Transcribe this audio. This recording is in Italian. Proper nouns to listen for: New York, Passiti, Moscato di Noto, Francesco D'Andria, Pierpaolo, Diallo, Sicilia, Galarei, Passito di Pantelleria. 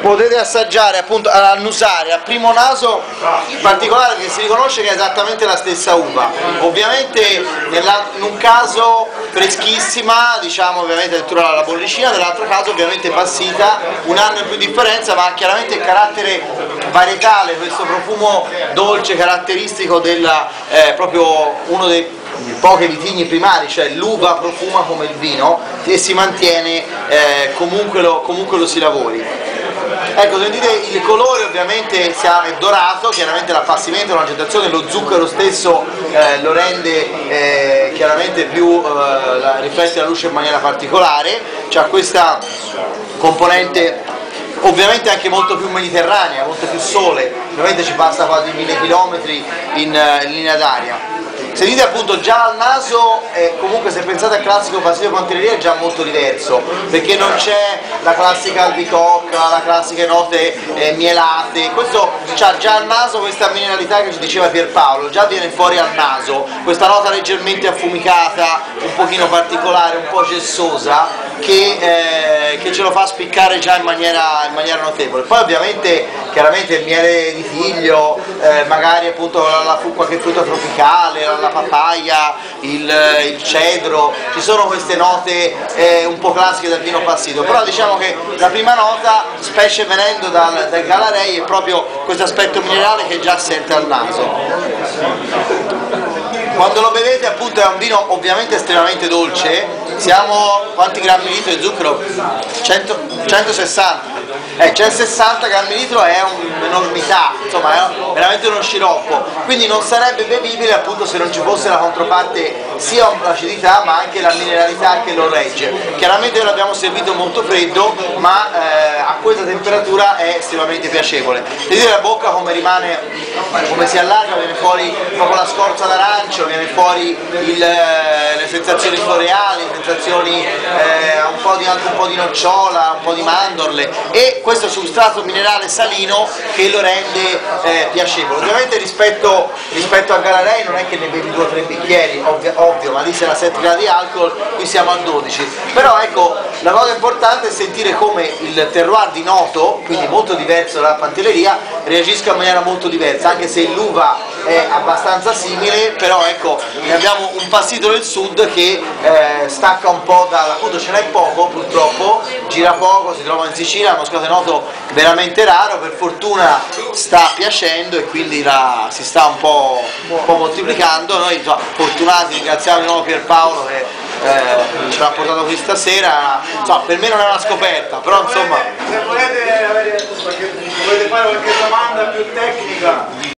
potete assaggiare, appunto, annusare a primo naso in particolare, che si riconosce che è esattamente la stessa uva, ovviamente in un caso freschissima, diciamo ovviamente addirittura la bollicina, nell'altro caso ovviamente passita, un anno in più di differenza, ma chiaramente il carattere varietale, questo profumo dolce caratteristico della, proprio uno dei pochi vitigni primari, cioè l'uva profuma come il vino e si mantiene comunque lo si lavori. Ecco, sentite il colore, ovviamente è dorato, chiaramente l'affassimento, l'agitazione, lo zucchero stesso lo rende chiaramente più, riflette la luce in maniera particolare, c'ha questa componente ovviamente anche molto più mediterranea, molto più sole, ovviamente ci passa quasi 1000 chilometri in linea d'aria. Sentite appunto già al naso, comunque se pensate al classico Passito di Pantelleria è già molto diverso, perché non c'è la classica albicocca, la classiche note mielate, questo c'ha già al naso questa mineralità che ci diceva Pierpaolo, già viene fuori al naso, questa nota leggermente affumicata, un pochino particolare, un po' gessosa, che ce lo fa spiccare già in maniera notevole. Poi ovviamente chiaramente il miele di figlio, magari appunto qualche frutta tropicale, la papaya, il cedro, ci sono queste note un po' classiche del vino passito, però diciamo che la prima nota, specie venendo dal Galarei, è proprio questo aspetto minerale che già sente al naso. Quando lo bevete appunto è un vino ovviamente estremamente dolce, siamo quanti grammi di litro di zucchero? 160, 160 grammi di litro è un'enormità, insomma è veramente uno sciroppo, quindi non sarebbe bevibile appunto se non ci fosse la controparte, sia l'acidità ma anche la mineralità che lo regge. Chiaramente noi l'abbiamo servito molto freddo, ma a questa temperatura è estremamente piacevole. Vedete la bocca come rimane, come si allarga, viene fuori proprio la scorza d'arancio, viene fuori le sensazioni floreali, sensazioni un po' di nocciola, un po' di mandorle, e questo substrato minerale salino che lo rende piacevole. Ovviamente rispetto a Galarei non è che ne bevi 2 o 3 bicchieri, ovvio, ma lì c'era 7 gradi di alcol, qui siamo a 12, però ecco la cosa importante è sentire come il terroir di Noto, quindi molto diverso dalla Pantelleria, reagisca in maniera molto diversa, anche se l'uva è abbastanza simile, però ecco ne abbiamo un Passito del sud che stacca un po' appunto ce n'è poco purtroppo, gira poco, si trova in Sicilia, Moscato di Noto veramente raro, per fortuna sta piacendo e quindi si sta un po' moltiplicando. Noi fortunati, ringraziamo di nuovo Pierpaolo che ci ha portato qui stasera, per me non è una scoperta, però insomma. Se volete fare qualche domanda più